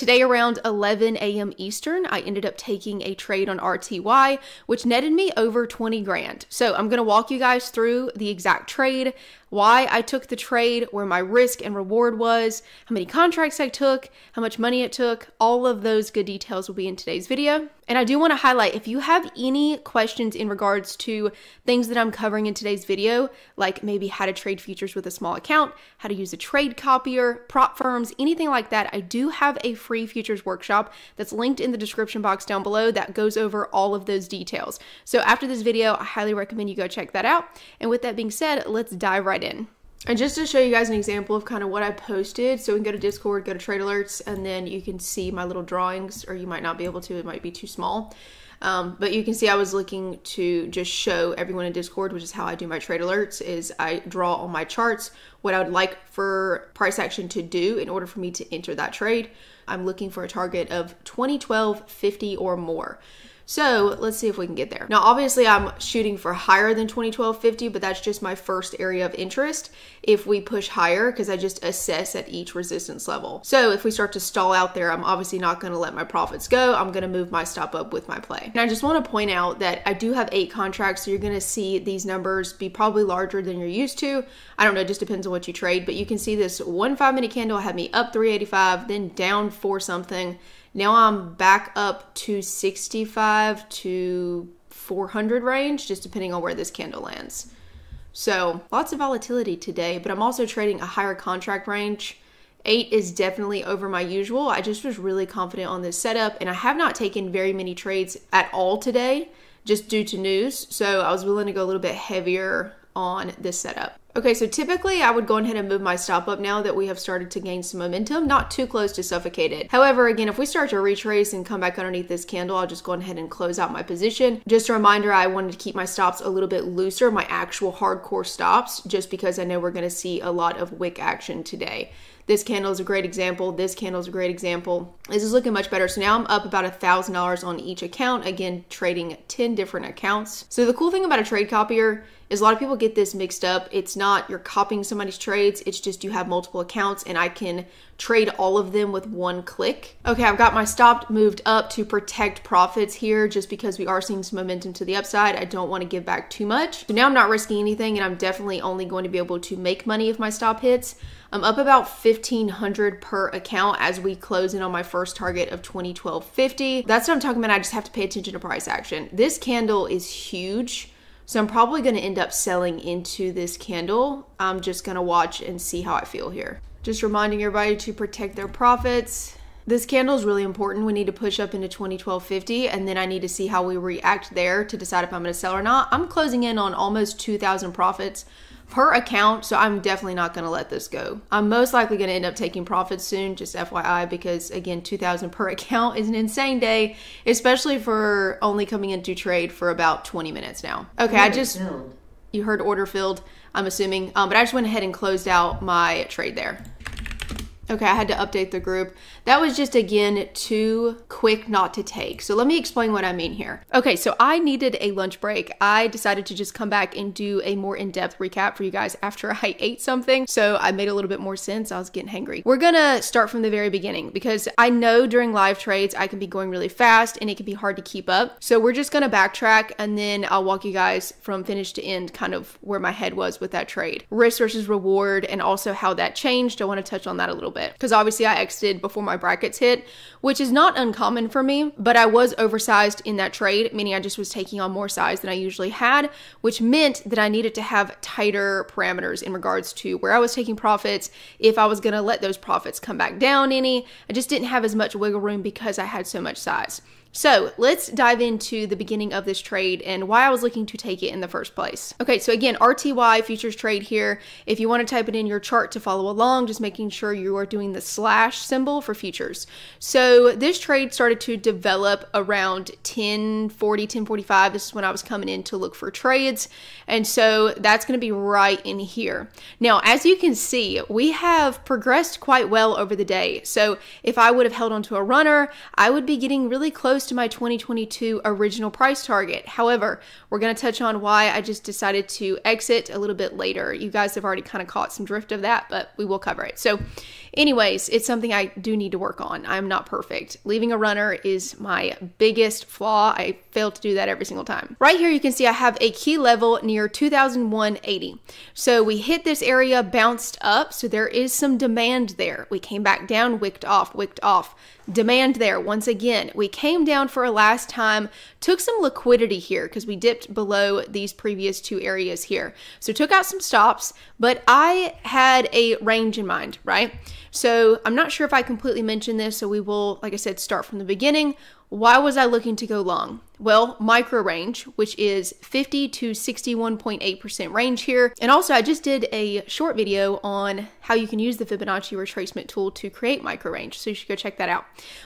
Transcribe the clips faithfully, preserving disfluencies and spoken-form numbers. Today around eleven a m Eastern, I ended up taking a trade on R T Y, which netted me over twenty grand. So I'm going to walk you guys through the exact trade, why I took the trade, where my risk and reward was, how many contracts I took, how much money it took. All of those good details will be in today's video. And I do want to highlight, if you have any questions in regards to things that I'm covering in today's video, like maybe how to trade futures with a small account, how to use a trade copier, prop firms, anything like that, I do have a free futures workshop that's linked in the description box down below that goes over all of those details. So after this video, I highly recommend you go check that out. And with that being said, let's dive right in. And just to show you guys an example of kind of what I posted, so we can go to Discord, go to Trade Alerts, and then you can see my little drawings, or you might not be able to, it might be too small. Um, but you can see I was looking to just show everyone in Discord, which is how I do my trade alerts, is I draw on my charts what I would like for price action to do in order for me to enter that trade. I'm looking for a target of twenty twelve fifty or more. So let's see if we can get there. Now, obviously I'm shooting for higher than twenty twelve fifty, but that's just my first area of interest. If we push higher, because I just assess at each resistance level. So if we start to stall out there, I'm obviously not going to let my profits go. I'm going to move my stop up with my play. And I just want to point out that I do have eight contracts. So you're going to see these numbers be probably larger than you're used to. I don't know. It just depends on what you trade, but you can see this one five minute candle had me up three eighty-five, then down four something. Now I'm back up to sixty-five to four hundred range, just depending on where this candle lands. So lots of volatility today, but I'm also trading a higher contract range. Eight is definitely over my usual. I just was really confident on this setup, and I have not taken very many trades at all today, just due to news. So I was willing to go a little bit heavier on this setup. Okay, so typically I would go ahead and move my stop up now that we have started to gain some momentum, not too close to suffocate it. However, again, if we start to retrace and come back underneath this candle, I'll just go ahead and close out my position. Just a reminder, I wanted to keep my stops a little bit looser, my actual hardcore stops, just because I know we're going to see a lot of wick action today. This candle is a great example. This candle is a great example. This is looking much better. So now I'm up about one thousand dollars on each account. Again, trading ten different accounts. So the cool thing about a trade copier is a lot of people get this mixed up. It's not you're copying somebody's trades. It's just you have multiple accounts and I can trade all of them with one click. Okay, I've got my stop moved up to protect profits here just because we are seeing some momentum to the upside. I don't want to give back too much. So now I'm not risking anything and I'm definitely only going to be able to make money if my stop hits. I'm up about fifteen hundred per account as we close in on my first target of twenty twelve fifty. That's what I'm talking about. I just have to pay attention to price action. This candle is huge. So I'm probably going to end up selling into this candle. I'm just going to watch and see how I feel here. Just reminding everybody to protect their profits. This candle is really important. We need to push up into twenty twelve fifty, and then I need to see how we react there to decide if I'm going to sell or not. I'm closing in on almost two thousand profits per account, so I'm definitely not going to let this go. I'm most likely going to end up taking profits soon, just F Y I, because again, two thousand per account is an insane day, especially for only coming into trade for about twenty minutes now. Okay, order I just, filled. You heard order filled, I'm assuming, um, but I just went ahead and closed out my trade there. Okay, I had to update the group. That was just, again, too quick not to take. So let me explain what I mean here. Okay, so I needed a lunch break. I decided to just come back and do a more in-depth recap for you guys after I ate something. So I made a little bit more sense. I was getting hangry. We're gonna start from the very beginning because I know during live trades, I can be going really fast and it can be hard to keep up. So we're just gonna backtrack and then I'll walk you guys from finish to end kind of where my head was with that trade. Risk versus reward and also how that changed. I wanna touch on that a little bit. Because obviously I exited before my brackets hit, which is not uncommon for me, but I was oversized in that trade, meaning I just was taking on more size than I usually had, which meant that I needed to have tighter parameters in regards to where I was taking profits, if I was going to let those profits come back down any. I just didn't have as much wiggle room because I had so much size. So let's dive into the beginning of this trade and why I was looking to take it in the first place. Okay, so again, R T Y futures trade here. If you want to type it in your chart to follow along, just making sure you are doing the slash symbol for futures. So this trade started to develop around ten forty, ten forty-five. This is when I was coming in to look for trades. And so that's going to be right in here. Now, as you can see, we have progressed quite well over the day. So if I would have held onto a runner, I would be getting really close close to my twenty twenty-two original price target. However, we're going to touch on why I just decided to exit a little bit later. You guys have already kind of caught some drift of that, but we will cover it. So anyways, it's something I do need to work on. I'm not perfect. Leaving a runner is my biggest flaw. I fail to do that every single time. Right here, you can see I have a key level near two thousand one eighty. So we hit this area, bounced up. So there is some demand there. We came back down, wicked off, wicked off. Demand there. Once again, we came down for a last time, took some liquidity here because we dipped below these previous two areas here. So took out some stops, but I had a range in mind, right? So I'm not sure if I completely mentioned this, so we will, like I said, start from the beginning. Why was I looking to go long? Well, micro range, which is fifty to sixty-one point eight percent range here. And also I just did a short video on how you can use the Fibonacci retracement tool to create micro range. So you should go check that out.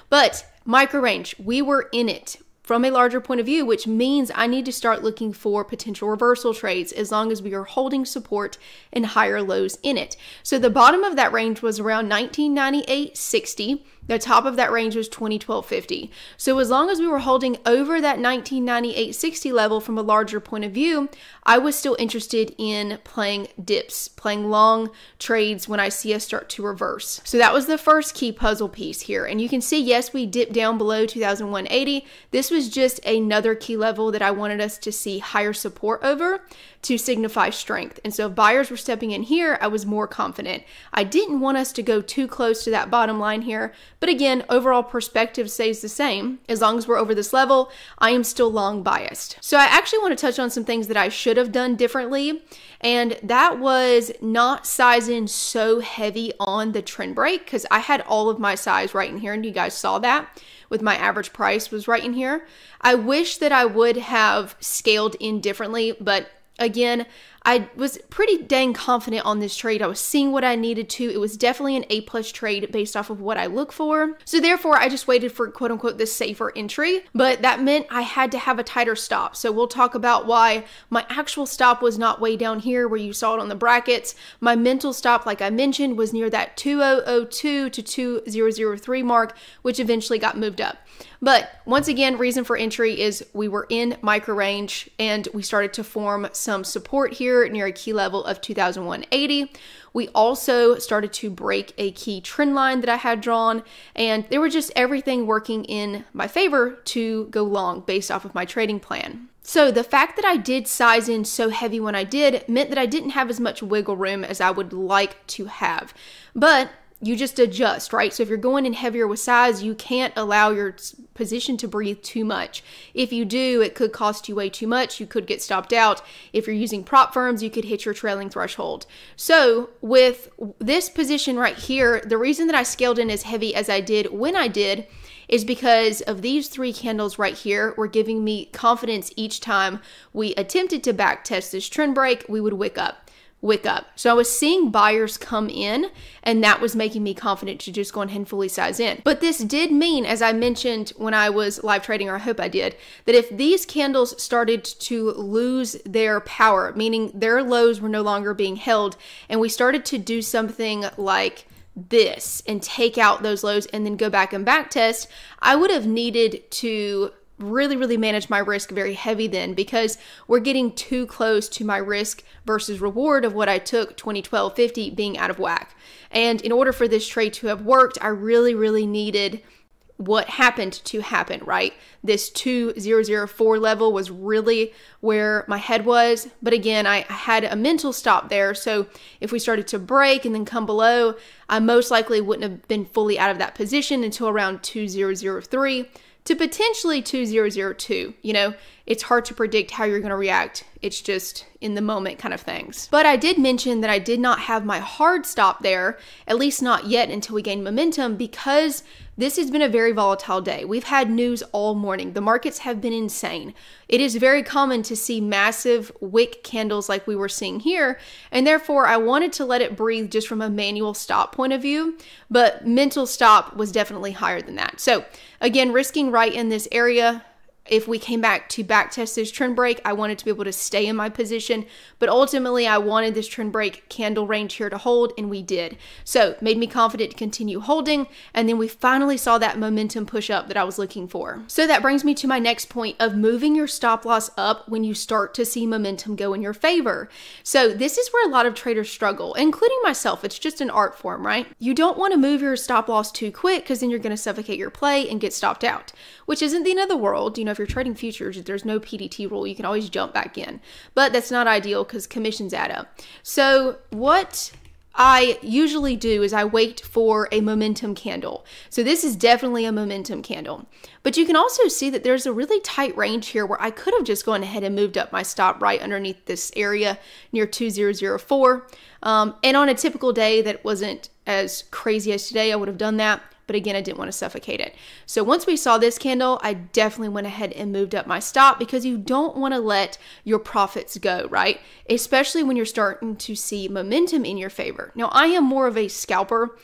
But micro range, we were in it from a larger point of view, which means I need to start looking for potential reversal trades as long as we are holding support and higher lows in it. So the bottom of that range was around nineteen ninety-eight sixty. The top of that range was twenty twelve fifty. So as long as we were holding over that nineteen ninety-eight sixty level from a larger point of view, I was still interested in playing dips, playing long trades when I see us start to reverse. So that was the first key puzzle piece here. And you can see, yes, we dipped down below two thousand one eighty. This was just another key level that I wanted us to see higher support over to signify strength. And so if buyers were stepping in here, I was more confident. I didn't want us to go too close to that bottom line here. But again, overall perspective stays the same. As long as we're over this level, I am still long biased. So I actually want to touch on some things that I should have done differently. And that was not sizing so heavy on the trend break, because I had all of my size right in here. And you guys saw that with my average price was right in here. I wish that I would have scaled in differently, but again, I was pretty dang confident on this trade. I was seeing what I needed to. It was definitely an A plus trade based off of what I look for. So therefore I just waited for quote unquote the safer entry, but that meant I had to have a tighter stop. So we'll talk about why my actual stop was not way down here where you saw it on the brackets. My mental stop, like I mentioned, was near that two thousand two to two thousand three mark, which eventually got moved up. But once again, reason for entry is we were in micro range and we started to form some support here near a key level of two thousand one eighty. We also started to break a key trend line that I had drawn, and there were just everything working in my favor to go long based off of my trading plan. So the fact that I did size in so heavy when I did meant that I didn't have as much wiggle room as I would like to have, but you just adjust, right? So if you're going in heavier with size, you can't allow your position to breathe too much. If you do, it could cost you way too much. You could get stopped out. If you're using prop firms, you could hit your trailing threshold. So with this position right here, the reason that I scaled in as heavy as I did when I did is because of these three candles right here were giving me confidence each time we attempted to back test this trend break, we would wick up. wick up. So I was seeing buyers come in, and that was making me confident to just go ahead and fully size in. But this did mean, as I mentioned when I was live trading, or I hope I did, that if these candles started to lose their power, meaning their lows were no longer being held, and we started to do something like this and take out those lows and then go back and back test, I would have needed to really, really manage my risk very heavy then, because we're getting too close to my risk versus reward of what I took twenty twelve fifty being out of whack. And in order for this trade to have worked, I really, really needed what happened to happen, right? This two thousand four level was really where my head was. But again, I had a mental stop there. So if we started to break and then come below, I most likely wouldn't have been fully out of that position until around two thousand three. To potentially two thousand two, you know, it's hard to predict how you're going to react. It's just in the moment kind of things. But I did mention that I did not have my hard stop there, at least not yet until we gain momentum, because this has been a very volatile day. We've had news all morning. The markets have been insane. It is very common to see massive wick candles like we were seeing here. And therefore I wanted to let it breathe just from a manual stop point of view, but mental stop was definitely higher than that. So again, risking right in this area, if we came back to back test this trend break, I wanted to be able to stay in my position, but ultimately I wanted this trend break candle range here to hold, and we did. So made me confident to continue holding, and then we finally saw that momentum push up that I was looking for. So that brings me to my next point of moving your stop loss up when you start to see momentum go in your favor. So this is where a lot of traders struggle, including myself. It's just an art form, right? You don't want to move your stop loss too quick, because then you're going to suffocate your play and get stopped out, which isn't the end of the world. You know, if you're trading futures, there's no P D T rule. You can always jump back in, but that's not ideal because commissions add up. So what I usually do is I wait for a momentum candle. So this is definitely a momentum candle, but you can also see that there's a really tight range here where I could have just gone ahead and moved up my stop right underneath this area near two thousand four. Um, and on a typical day that wasn't as crazy as today, I would have done that. But again, I didn't want to suffocate it. So once we saw this candle, I definitely went ahead and moved up my stop, because you don't want to let your profits go, right? Especially when you're starting to see momentum in your favor. Now, I am more of a scalper,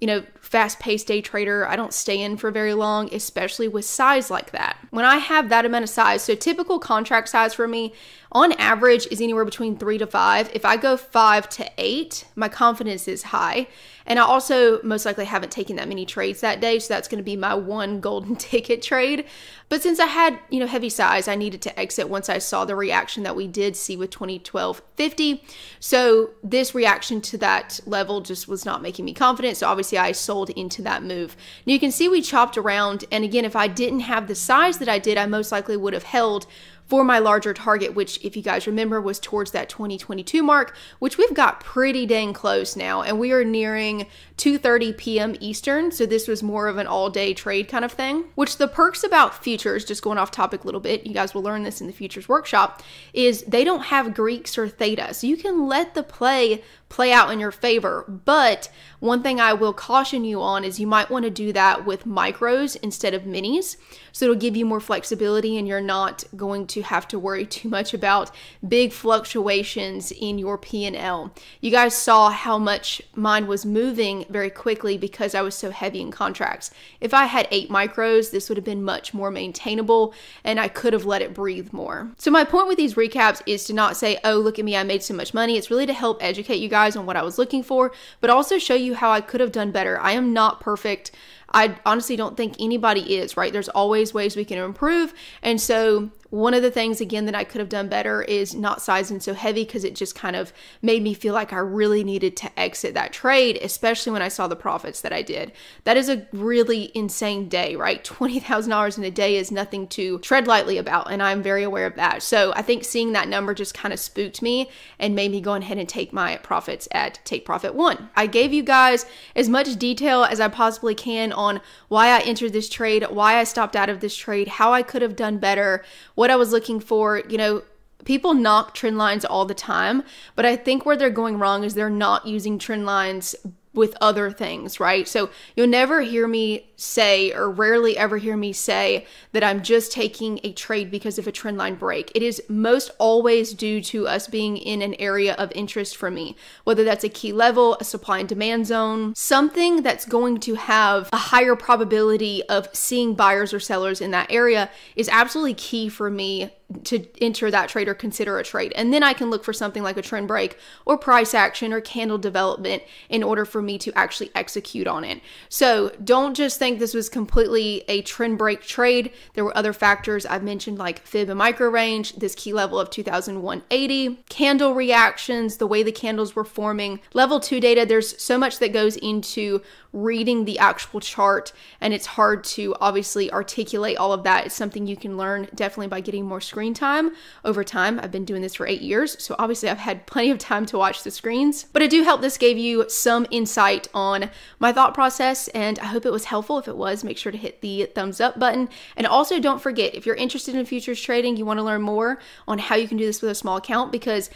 you know, fast-paced day trader. I don't stay in for very long, especially with size like that. When I have that amount of size, so typical contract size for me on average is anywhere between three to five. If I go five to eight, my confidence is high. And I also most likely haven't taken that many trades that day, so that's going to be my one golden ticket trade. But since I had, you know, heavy size, I needed to exit once I saw the reaction that we did see with twenty twelve fifty. So this reaction to that level just was not making me confident. So obviously I sold into that move. Now you can see we chopped around. And again, if I didn't have the size that I did, I most likely would have held for my larger target, which if you guys remember was towards that twenty twenty-two mark, which we've got pretty dang close now, and we are nearing two thirty p m Eastern. So this was more of an all day trade kind of thing, which the perks about futures, just going off topic a little bit, you guys will learn this in the futures workshop, is they don't have Greeks or theta. So you can let the play play out in your favor. But one thing I will caution you on is you might want to do that with micros instead of minis. So it'll give you more flexibility and you're not going to to have to worry too much about big fluctuations in your P and L. You guys saw how much mine was moving very quickly because I was so heavy in contracts. If I had eight micros, this would have been much more maintainable and I could have let it breathe more. So my point with these recaps is to not say, oh, look at me, I made so much money. It's really to help educate you guys on what I was looking for, but also show you how I could have done better. I am not perfect. I honestly don't think anybody is, right? There's always ways we can improve. And so one of the things, again, that I could have done better is not sizing so heavy, because it just kind of made me feel like I really needed to exit that trade, especially when I saw the profits that I did. That is a really insane day, right? twenty thousand dollars in a day is nothing to tread lightly about, and I'm very aware of that. So I think seeing that number just kind of spooked me and made me go ahead and take my profits at Take Profit One. I gave you guys as much detail as I possibly can on on why I entered this trade, why I stopped out of this trade, how I could have done better, what I was looking for. You know, people knock trend lines all the time, but I think where they're going wrong is they're not using trend lines with other things, right? So you'll never hear me say, or rarely ever hear me say, that I'm just taking a trade because of a trend line break. It is most always due to us being in an area of interest for me, whether that's a key level, a supply and demand zone, something that's going to have a higher probability of seeing buyers or sellers in that area is absolutely key for me to enter that trade or consider a trade. And then I can look for something like a trend break or price action or candle development in order for me to actually execute on it. So don't just think this was completely a trend break trade. There were other factors I've mentioned, like fib and micro range, this key level of two thousand one eighty, candle reactions, the way the candles were forming, level two data. There's so much that goes into reading the actual chart, and it's hard to obviously articulate all of that. It's something you can learn definitely by getting more screen time over time. I've been doing this for eight years, so obviously I've had plenty of time to watch the screens, but I do hope this gave you some insight on my thought process, and I hope it was helpful. If it was, make sure to hit the thumbs up button. And also don't forget, if you're interested in futures trading, you want to learn more on how you can do this with a small account, because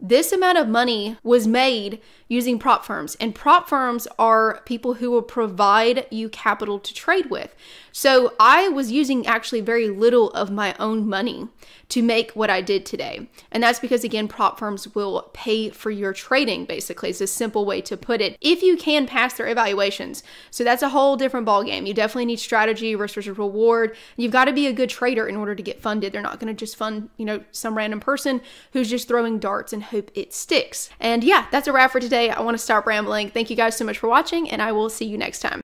This amount of money was made using prop firms, and prop firms are people who will provide you capital to trade with. So I was using actually very little of my own money to make what I did today. And that's because, again, prop firms will pay for your trading, basically. It's a simple way to put it, if you can pass their evaluations. So that's a whole different ballgame. You definitely need strategy, risk versus reward. You've got to be a good trader in order to get funded. They're not going to just fund, you know, some random person who's just throwing darts and hope it sticks. And yeah, that's a wrap for today. I want to stop rambling. Thank you guys so much for watching, and I will see you next time.